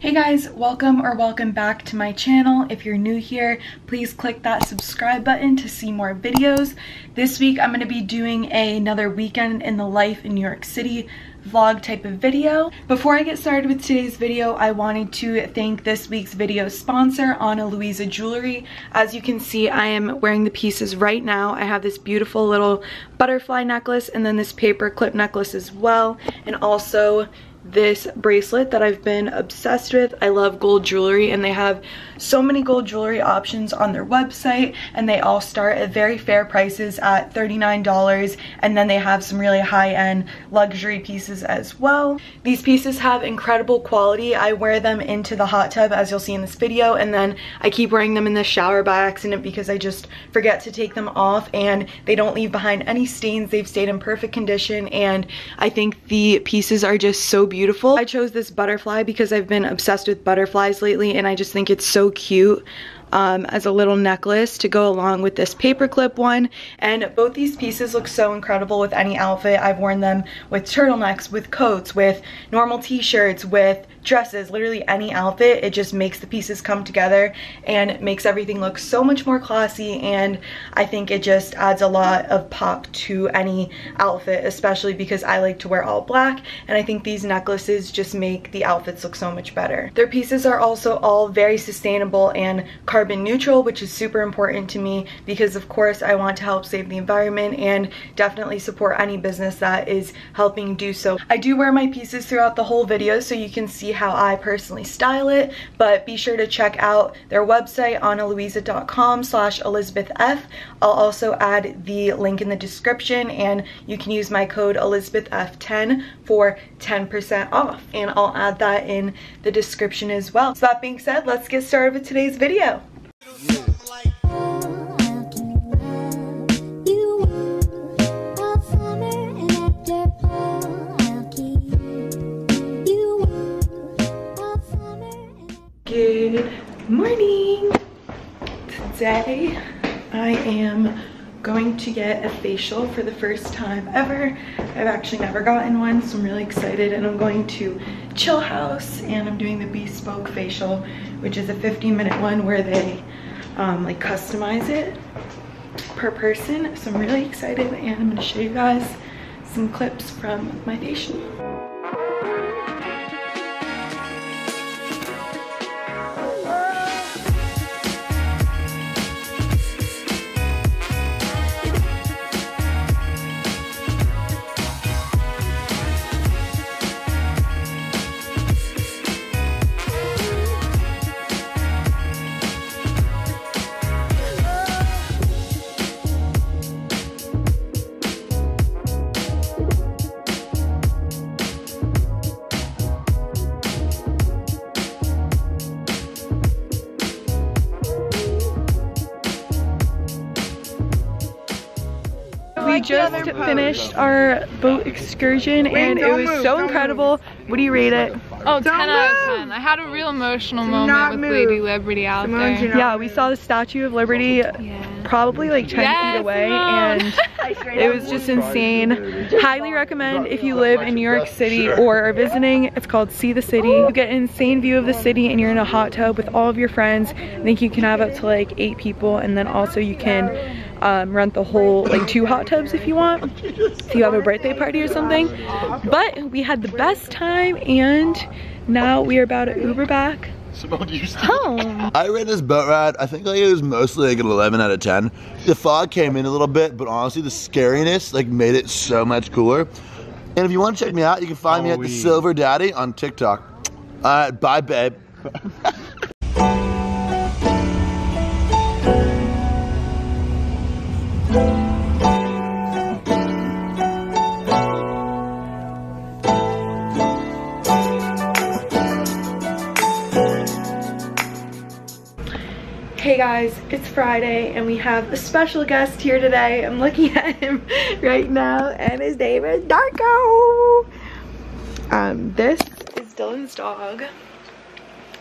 Hey guys, welcome or welcome back to my channel. If you're new here, please click that subscribe button to see more videos. This week I'm going to be doing another weekend in the life in New York City vlog type of video. Before I get started with today's video, I wanted to thank this week's video sponsor, Ana Luisa Jewelry. As you can see, I am wearing the pieces right now. I have this beautiful little butterfly necklace and then this paper clip necklace as well, and also this bracelet that I've been obsessed with. I love gold jewelry and they have so many gold jewelry options on their website, and they all start at very fair prices at $39, and then they have some really high-end luxury pieces as well. These pieces have incredible quality. I wear them into the hot tub, as you'll see in this video, and then I keep wearing them in the shower by accident because I just forget to take them off, and they don't leave behind any stains. They've stayed in perfect condition, and I think the pieces are just so beautiful. I chose this butterfly because I've been obsessed with butterflies lately and I just think it's so cute as a little necklace to go along with this paperclip one. And both these pieces look so incredible with any outfit. I've worn them with turtlenecks, with coats, with normal t-shirts, with dresses, literally any outfit. It just makes the pieces come together and makes everything look so much more classy, and I think it just adds a lot of pop to any outfit, especially because I like to wear all black, and I think these necklaces just make the outfits look so much better. Their pieces are also all very sustainable and carbon neutral, which is super important to me because of course I want to help save the environment and definitely support any business that is helping do so. I do wear my pieces throughout the whole video so you can see how I personally style it, but be sure to check out their website, analuisa.com/elizabethf. I'll also add the link in the description, and you can use my code elizabethf10 for 10% off, and I'll add that in the description as well. So that being said, let's get started with today's video. Good morning! Today I am going to get a facial for the first time ever. I've actually never gotten one, so I'm really excited, and I'm going to Chill House and I'm doing the bespoke facial, which is a 15-minute one where they like customize it per person. So I'm really excited and I'm going to show you guys some clips from my facial. We just finished our boat excursion and it was so incredible. What do you rate it? Oh, 10 out of 10. I had a real emotional moment with Lady Liberty out there. Yeah, we saw the Statue of Liberty probably like 10 feet away, and it was just insane. Highly recommend if you live in New York City or are visiting. It's called See the City. You get an insane view of the city and you're in a hot tub with all of your friends. I think you can have up to like 8 people, and then also you can rent the whole like 2 hot tubs if you want, if you have a birthday party or something. But we had the best time, and now we are about to Uber back home. I rate this boat ride, I think it was mostly like an 11 out of 10. The fog came in a little bit, but honestly the scariness like made it so much cooler. And if you want to check me out, you can find me at the SilverDaddy on TikTok. Alright, bye babe. Hey guys, it's Friday and we have a special guest here today. I'm looking at him right now and his name is Darko. This is Dylan's dog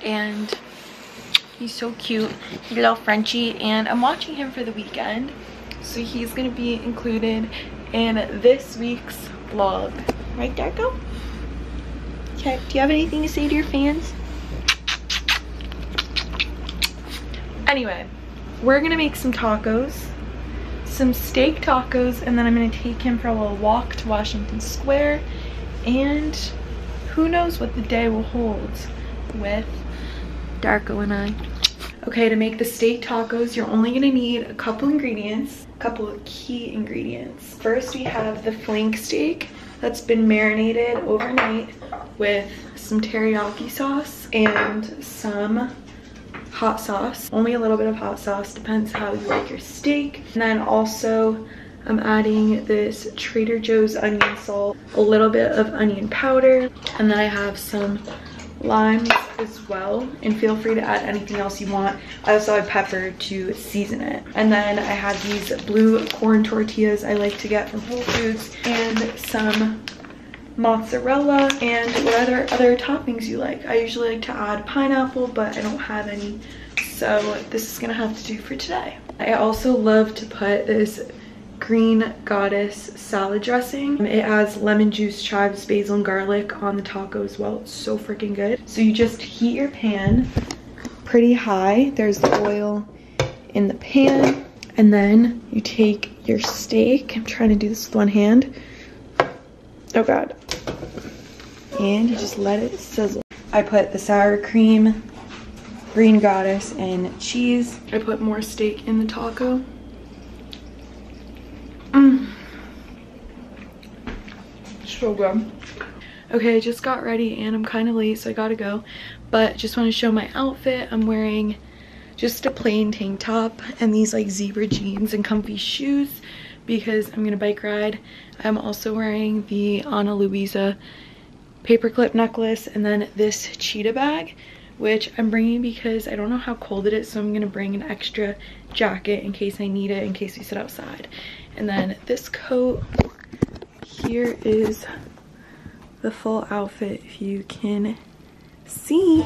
and he's so cute. He's a little Frenchie and I'm watching him for the weekend, so he's gonna be included in this week's vlog. Right, Darko? Okay, do you have anything to say to your fans? Anyway, we're gonna make some tacos, some steak tacos, and then I'm gonna take him for a little walk to Washington Square, and who knows what the day will hold with Darko and I. Okay, to make the steak tacos, you're only gonna need a couple ingredients, a couple of key ingredients. First, we have the flank steak that's been marinated overnight with some teriyaki sauce and some hot sauce. Only a little bit of hot sauce, depends how you like your steak. And then also, I'm adding this Trader Joe's onion salt, a little bit of onion powder, and then I have some limes as well, and feel free to add anything else you want. I also have pepper to season it. And then I have these blue corn tortillas I like to get from Whole Foods, and some mozzarella, and whatever other toppings you like. I usually like to add pineapple, but I don't have any, so this is gonna have to do for today. I also love to put this Green Goddess salad dressing. It has lemon juice, chives, basil, and garlic on the taco as well. It's so freaking good. So you just heat your pan pretty high. There's the oil in the pan. And then you take your steak. I'm trying to do this with one hand. Oh God. And you just let it sizzle. I put the sour cream, Green Goddess, and cheese. I put more steak in the taco. So good. Okay, I just got ready and I'm kind of late, so I gotta go, but just want to show my outfit. I'm wearing just a plain tank top and these like zebra jeans and comfy shoes because I'm gonna bike ride. I'm also wearing the Ana Luisa paperclip necklace and then this cheetah bag, which I'm bringing because I don't know how cold it is, so I'm gonna bring an extra jacket in case I need it, in case we sit outside. And then this coat. Here is the full outfit, if you can see.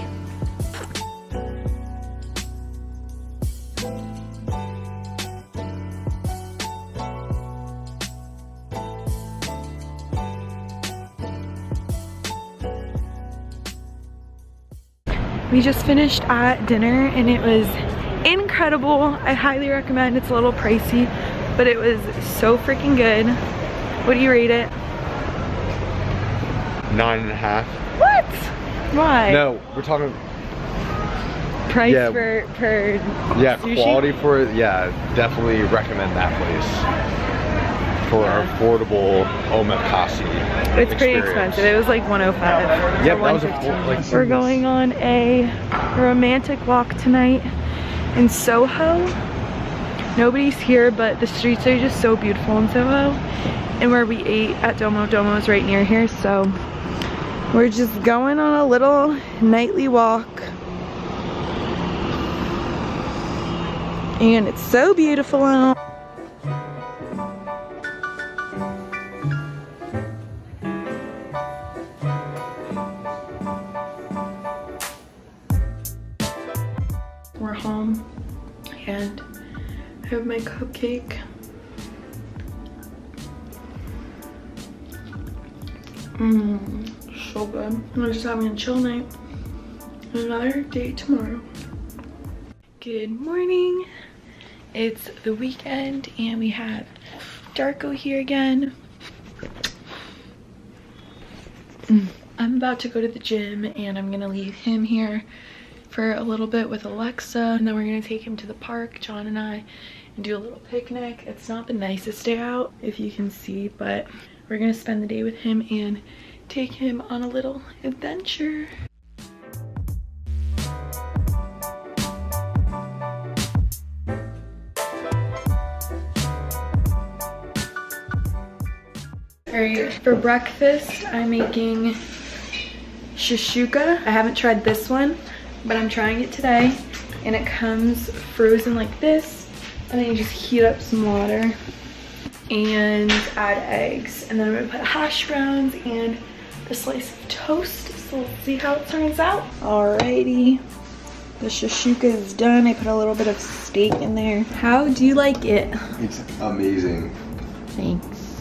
We just finished at dinner and it was incredible. I highly recommend. It's a little pricey, but it was so freaking good. What do you rate it? 9.5. What? Why? No, we're talking price, yeah, per yeah, sushi? Quality for it. Yeah, definitely recommend that place for affordable omakase. It's pretty expensive. It was like 105. Yep, that was like. We're going on a romantic walk tonight in Soho. Nobody's here, but the streets are just so beautiful in Soho. And where we ate at Domo Domo is right near here, so we're just going on a little nightly walk. And it's so beautiful out. We're home and I have my cupcake. So good. We're just having a chill night. Another day tomorrow. Good morning. It's the weekend and we have Darko here again. I'm about to go to the gym and I'm gonna leave him here for a little bit with Alexa, and then we're gonna take him to the park, John and I, and do a little picnic. It's not the nicest day out, if you can see, but we're gonna spend the day with him and take him on a little adventure. All right, for breakfast, I'm making shakshuka. I haven't tried this one, but I'm trying it today. And it comes frozen like this, and then you just heat up some water and add eggs, and then I'm gonna put hash browns and a slice of toast, so we'll see how it turns out. Alrighty, the shakshuka is done. I put a little bit of steak in there. How do you like it? It's amazing. Thanks.